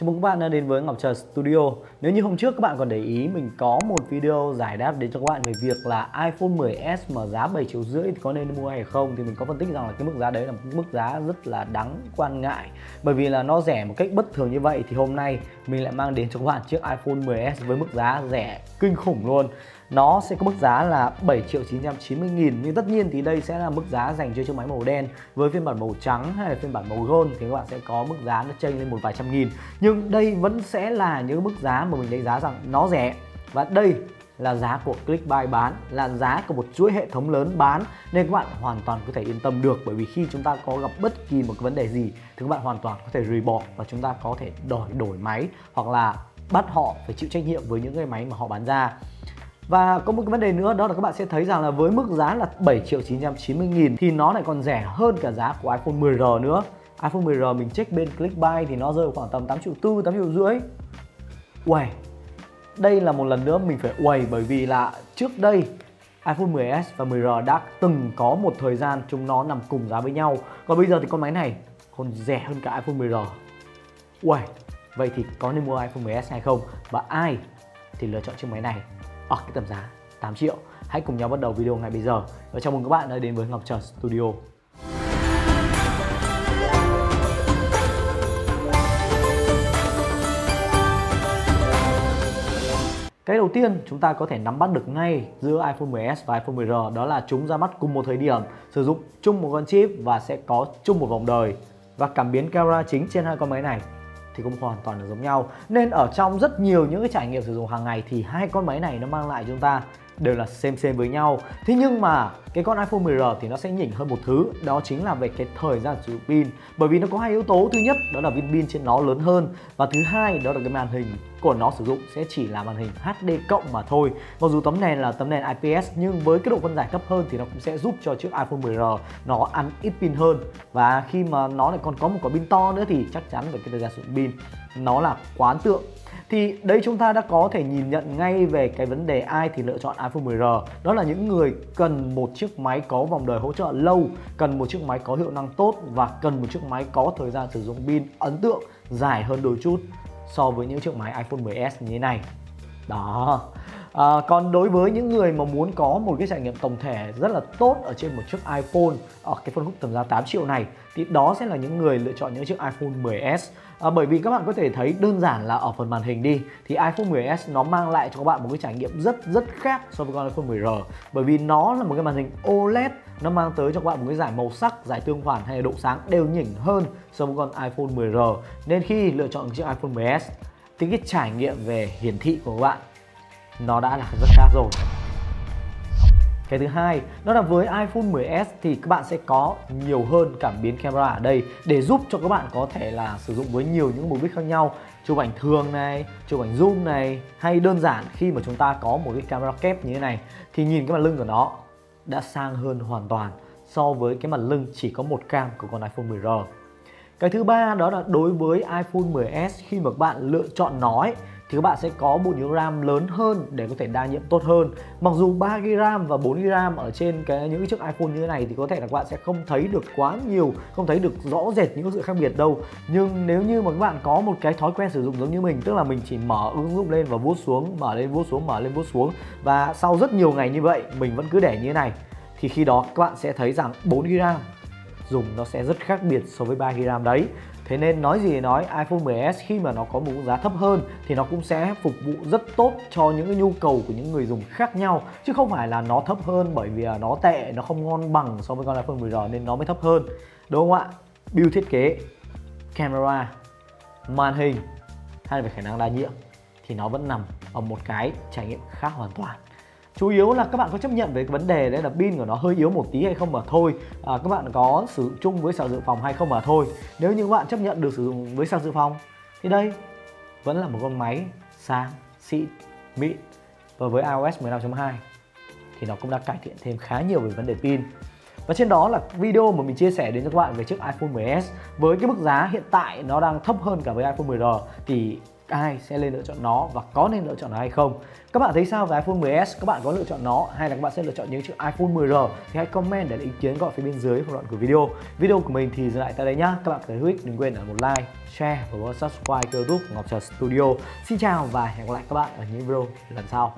Chào mừng các bạn đã đến với Ngọc Trần Studio. Nếu như hôm trước các bạn còn để ý, mình có một video giải đáp đến cho các bạn về việc là iPhone XS mà giá 7,5 triệu thì có nên mua hay không. Thì mình có phân tích rằng là cái mức giá đấy là một mức giá rất là đáng quan ngại, bởi vì là nó rẻ một cách bất thường như vậy. Thì hôm nay mình lại mang đến cho các bạn chiếc iPhone XS với mức giá rẻ kinh khủng luôn. Nó sẽ có mức giá là 7.990.000. Nhưng tất nhiên thì đây sẽ là mức giá dành cho chiếc máy màu đen. Với phiên bản màu trắng hay là phiên bản màu gold thì các bạn sẽ có mức giá nó chênh lên một vài trăm nghìn. Nhưng đây vẫn sẽ là những mức giá mà mình đánh giá rằng nó rẻ. Và đây là giá của ClickBuy bán, là giá của một chuỗi hệ thống lớn bán. Nên các bạn hoàn toàn có thể yên tâm được. Bởi vì khi chúng ta có gặp bất kỳ một cái vấn đề gì thì các bạn hoàn toàn có thể rời bỏ và chúng ta có thể đổi máy, hoặc là bắt họ phải chịu trách nhiệm với những cái máy mà họ bán ra. Và có một cái vấn đề nữa, đó là các bạn sẽ thấy rằng là với mức giá là 7.990.000 thì nó lại còn rẻ hơn cả giá của iPhone XR nữa. iPhone XR mình check bên ClickBuy thì nó rơi khoảng tầm 8.4 triệu, 8.5 triệu. Uầy, đây là một lần nữa mình phải uầy, bởi vì là trước đây iPhone XS và XR đã từng có một thời gian chúng nó nằm cùng giá với nhau. Còn bây giờ thì con máy này còn rẻ hơn cả iPhone XR. Uầy, vậy thì có nên mua iPhone XS hay không? Và ai thì lựa chọn chiếc máy này ở cái tầm giá 8 triệu. Hãy cùng nhau bắt đầu video ngay bây giờ. Và chào mừng các bạn đã đến với Ngọc Trần Studio. Cái đầu tiên chúng ta có thể nắm bắt được ngay giữa iPhone XS và iPhone XR, đó là chúng ra mắt cùng một thời điểm, sử dụng chung một con chip và sẽ có chung một vòng đời. Và cảm biến camera chính trên hai con máy này thì cũng hoàn toàn là giống nhau. Nên ở trong rất nhiều những cái trải nghiệm sử dụng hàng ngày thì hai con máy này nó mang lại chúng ta đều là xem với nhau. Thế nhưng mà cái con iPhone XR thì nó sẽ nhỉnh hơn một thứ, đó chính là về cái thời gian sử dụng pin. Bởi vì nó có hai yếu tố, thứ nhất đó là viên pin trên nó lớn hơn, và thứ hai đó là cái màn hình của nó sử dụng sẽ chỉ là màn hình HD cộng mà thôi. Mặc dù tấm nền là tấm nền IPS nhưng với cái độ phân giải thấp hơn thì nó cũng sẽ giúp cho chiếc iPhone XR nó ăn ít pin hơn. Và khi mà nó lại còn có một quả pin to nữa thì chắc chắn về cái thời gian sử dụng pin nó là quá ấn tượng. Thì đây chúng ta đã có thể nhìn nhận ngay về cái vấn đề ai thì lựa chọn iPhone XR. Đó là những người cần một chiếc máy có vòng đời hỗ trợ lâu, cần một chiếc máy có hiệu năng tốt và cần một chiếc máy có thời gian sử dụng pin ấn tượng dài hơn đôi chút so với những chiếc máy iPhone XS như thế này. Đó. Còn đối với những người mà muốn có một cái trải nghiệm tổng thể rất là tốt ở trên một chiếc iPhone ở cái phân khúc tầm giá 8 triệu này thì đó sẽ là những người lựa chọn những chiếc iPhone XS. Bởi vì các bạn có thể thấy đơn giản là ở phần màn hình đi thì iPhone XS nó mang lại cho các bạn một cái trải nghiệm rất khác so với con iPhone XR. Bởi vì nó là một cái màn hình OLED, nó mang tới cho các bạn một cái giải màu sắc, giải tương phản hay độ sáng đều nhỉnh hơn so với con iPhone XR. Nên khi lựa chọn chiếc iPhone XS thì cái trải nghiệm về hiển thị của các bạn nó đã là rất khác rồi. Cái thứ hai, đó là với iPhone XS thì các bạn sẽ có nhiều hơn cảm biến camera ở đây để giúp cho các bạn có thể là sử dụng với nhiều những mục đích khác nhau, chụp ảnh thường này, chụp ảnh zoom này, hay đơn giản khi mà chúng ta có một cái camera kép như thế này thì nhìn cái mặt lưng của nó đã sang hơn hoàn toàn so với cái mặt lưng chỉ có một cam của con iPhone XR. Cái thứ ba, đó là đối với iPhone XS khi mà các bạn lựa chọn nó ấy, thì các bạn sẽ có bộ nhớ RAM lớn hơn để có thể đa nhiệm tốt hơn. Mặc dù 3GB RAM và 4GB RAM ở trên những chiếc iPhone như thế này thì có thể là các bạn sẽ không thấy được quá nhiều, không thấy được rõ rệt những sự khác biệt đâu. Nhưng nếu như mà các bạn có một cái thói quen sử dụng giống như mình, tức là mình chỉ mở ứng dụng lên và vuốt xuống, mở lên vuốt xuống, mở lên vuốt xuống, và sau rất nhiều ngày như vậy mình vẫn cứ để như thế này, thì khi đó các bạn sẽ thấy rằng 4GB RAM dùng nó sẽ rất khác biệt so với 3GB RAM đấy. Thế nên nói gì nói, iPhone XS khi mà nó có một giá thấp hơn thì nó cũng sẽ phục vụ rất tốt cho những cái nhu cầu của những người dùng khác nhau, chứ không phải là nó thấp hơn bởi vì nó tệ, nó không ngon bằng so với con iPhone XR nên nó mới thấp hơn, đúng không ạ? Build thiết kế, camera, màn hình hay về khả năng đa nhiệm thì nó vẫn nằm ở một cái trải nghiệm khác hoàn toàn. Chủ yếu là các bạn có chấp nhận về cái vấn đề đấy là pin của nó hơi yếu một tí hay không mà thôi. Các bạn có sử dụng chung với sạc dự phòng hay không mà thôi. Nếu như các bạn chấp nhận được sử dụng với sạc dự phòng thì đây vẫn là một con máy sáng, xịn, mịn. Và với iOS 15.2 thì nó cũng đã cải thiện thêm khá nhiều về vấn đề pin. Và trên đó là video mà mình chia sẻ đến cho các bạn về chiếc iPhone XS. Với cái mức giá hiện tại nó đang thấp hơn cả với iPhone XR thì ai sẽ lựa chọn nó và có nên lựa chọn nó hay không. Các bạn thấy sao về iPhone XS? Các bạn có lựa chọn nó hay là các bạn sẽ lựa chọn những chiếc iPhone XR? Thì hãy comment để lại ý kiến gọi phía bên dưới phần luận của video. Video của mình thì dừng lại tại đây nhá. Các bạn thấy hữu ích đừng quên để một like, share và subscribe YouTube Ngọc Trần Studio. Xin chào và hẹn gặp lại các bạn ở những video lần sau.